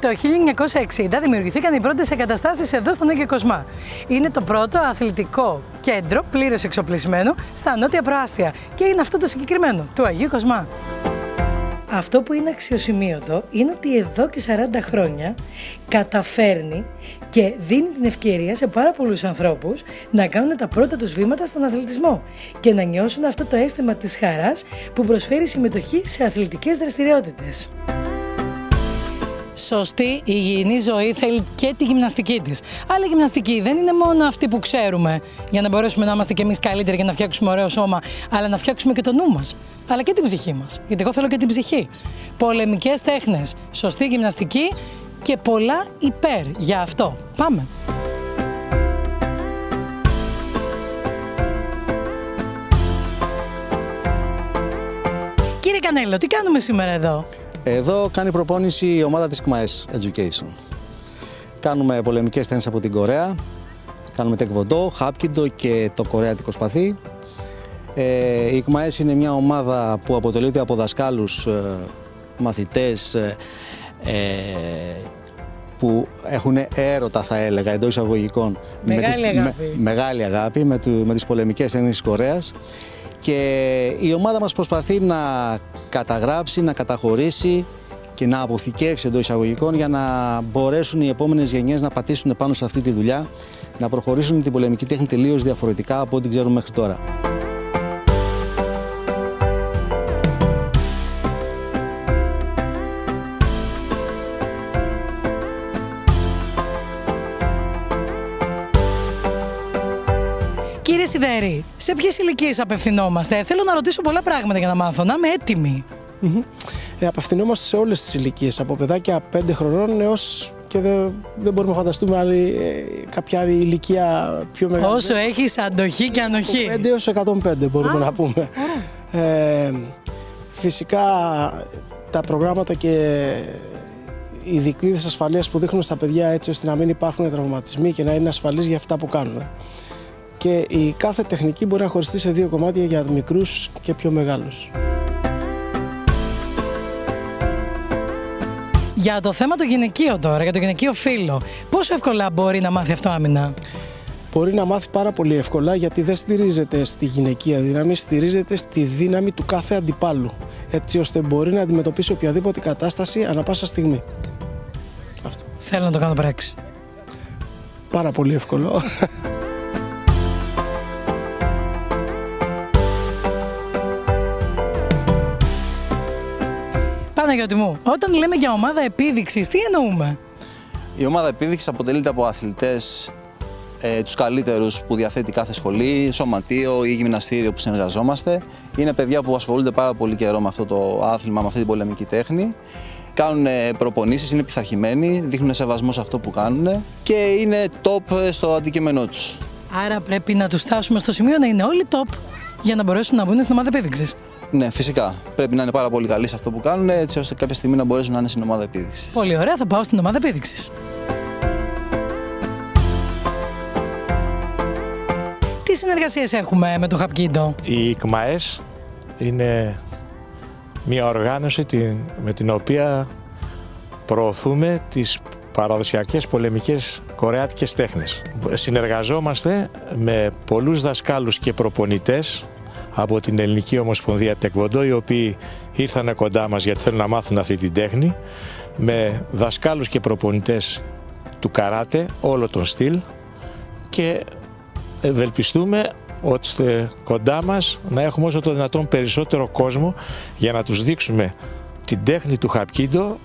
Το 1960 δημιουργηθήκαν οι πρώτες εγκαταστάσεις εδώ στον Νίκιο Κοσμά. Είναι το πρώτο αθλητικό κέντρο πλήρως εξοπλισμένο στα νότια προάστια και είναι αυτό το συγκεκριμένο, του Αγίου Κοσμά. Αυτό που είναι αξιοσημείωτο είναι ότι εδώ και 40 χρόνια καταφέρνει και δίνει την ευκαιρία σε πάρα πολλούς ανθρώπους να κάνουν τα πρώτα τους βήματα στον αθλητισμό και να νιώσουν αυτό το αίσθημα της χαράς που προσφέρει συμμετοχή σε αθλητικές δραστηριότητες. Σωστή, υγιεινή ζωή θέλει και τη γυμναστική της. Αλλά η γυμναστική δεν είναι μόνο αυτή που ξέρουμε για να μπορέσουμε να είμαστε κι εμείς καλύτεροι και να φτιάξουμε ωραίο σώμα, αλλά να φτιάξουμε και το νου μας, αλλά και την ψυχή μας. Γιατί εγώ θέλω και την ψυχή. Πολεμικές τέχνες, σωστή γυμναστική και πολλά υπέρ για αυτό. Πάμε. Κύριε Κανέλο, τι κάνουμε σήμερα εδώ? Εδώ κάνει προπόνηση η ομάδα της ΚΜΑΕΣ Education. Κάνουμε πολεμικές τέννις από την Κορέα, κάνουμε τεκβοντό, χάπκιντο και το κορεάτικο σπαθί. Η ΚΜΑΕΣ είναι μια ομάδα που αποτελείται από δασκάλους, μαθητές που έχουν έρωτα, θα έλεγα, εντός εισαγωγικών. Μεγάλη αγάπη με τις πολεμικές τέννις της Κορέας. Και η ομάδα μας προσπαθεί να καταγράψει, να καταχωρήσει και να αποθηκεύσει εντός εισαγωγικών για να μπορέσουν οι επόμενες γενιές να πατήσουν πάνω σε αυτή τη δουλειά, να προχωρήσουν την πολεμική τέχνη τελείως διαφορετικά από ό,τι ξέρουμε μέχρι τώρα. Κύριε Σιδέρη, σε ποιες ηλικίες απευθυνόμαστε? Θέλω να ρωτήσω πολλά πράγματα για να μάθω, να είμαι έτοιμη. Απευθυνόμαστε σε όλες τις ηλικίες, από παιδάκια 5 χρονών έως και δεν μπορούμε να φανταστούμε άλλη, κάποια άλλη ηλικία πιο μεγάλη. Όσο έχεις αντοχή και ανοχή. 5 έως 105 μπορούμε να πούμε. Φυσικά τα προγράμματα και οι δικλείδες ασφαλείας που δείχνουν στα παιδιά έτσι ώστε να μην υπάρχουν τραυματισμοί και να είναι ασφαλείς για αυτά που κάνουν. Και η κάθε τεχνική μπορεί να χωριστεί σε δύο κομμάτια για μικρούς και πιο μεγάλους. Για το θέμα το γυναικείο τώρα, για το γυναικείο φύλο, πόσο εύκολα μπορεί να μάθει αυτό άμυνα? Μπορεί να μάθει πάρα πολύ εύκολα γιατί δεν στηρίζεται στη γυναικεία δύναμη, στηρίζεται στη δύναμη του κάθε αντιπάλου. Έτσι ώστε μπορεί να αντιμετωπίσει οποιαδήποτε κατάσταση ανά πάσα στιγμή. Αυτό. Θέλω να το κάνω πράξη. Πάρα πολύ εύκολο. Μου. Όταν λέμε για ομάδα επίδειξης, τι εννοούμε? Η ομάδα επίδειξης αποτελείται από αθλητές, τους καλύτερους που διαθέτει κάθε σχολή, σωματείο ή γυμναστήριο που συνεργαζόμαστε. Είναι παιδιά που ασχολούνται πάρα πολύ καιρό με αυτό το άθλημα, με αυτή την πολεμική τέχνη. Κάνουν προπονήσεις, είναι πειθαρχημένοι, δείχνουν σεβασμό σε αυτό που κάνουν και είναι top στο αντικείμενό τους. Άρα πρέπει να τους φτάσουμε στο σημείο να είναι όλοι top για να μπορέσουν να μπουν στην ομάδα επίδειξης. Ναι, φυσικά. Πρέπει να είναι πάρα πολύ καλοί σε αυτό που κάνουν, έτσι ώστε κάποια στιγμή να μπορέσουν να είναι στην ομάδα επίδειξης. Πολύ ωραία, θα πάω στην ομάδα επίδειξης. Τι συνεργασίες έχουμε με το Χαπκίντο? Η ΚΜΑΕΣ είναι μια οργάνωση με την οποία προωθούμε τις παραδοσιακές πολεμικές κορεάτικες τέχνες. Συνεργαζόμαστε με πολλούς δασκάλους και προπονητές από την Ελληνική Ομοσπονδία Τεκβοντό, οι οποίοι ήρθαν κοντά μας γιατί θέλουν να μάθουν αυτή την τέχνη, με δασκάλους και προπονητές του καράτε, όλο τον στυλ, και ευελπιστούμε ότι κοντά μας να έχουμε όσο το δυνατόν περισσότερο κόσμο για να τους δείξουμε την τέχνη του Χαπκίντο,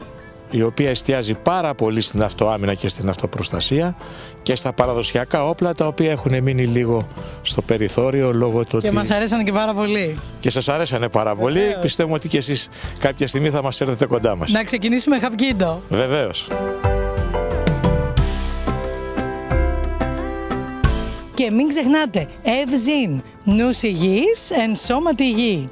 η οποία εστιάζει πάρα πολύ στην αυτοάμυνα και στην αυτοπροστασία και στα παραδοσιακά όπλα τα οποία έχουν μείνει λίγο στο περιθώριο λόγω του ότι... Και μας αρέσανε και πάρα πολύ. Και σας αρέσανε πάρα πολύ. Πιστεύουμε ότι και εσείς κάποια στιγμή θα μας έρθετε κοντά μας. Να ξεκινήσουμε Χαπκίντο. Βεβαίως. Και μην ξεχνάτε, ευζήν, νους υγιής, εν σώματι υγιή.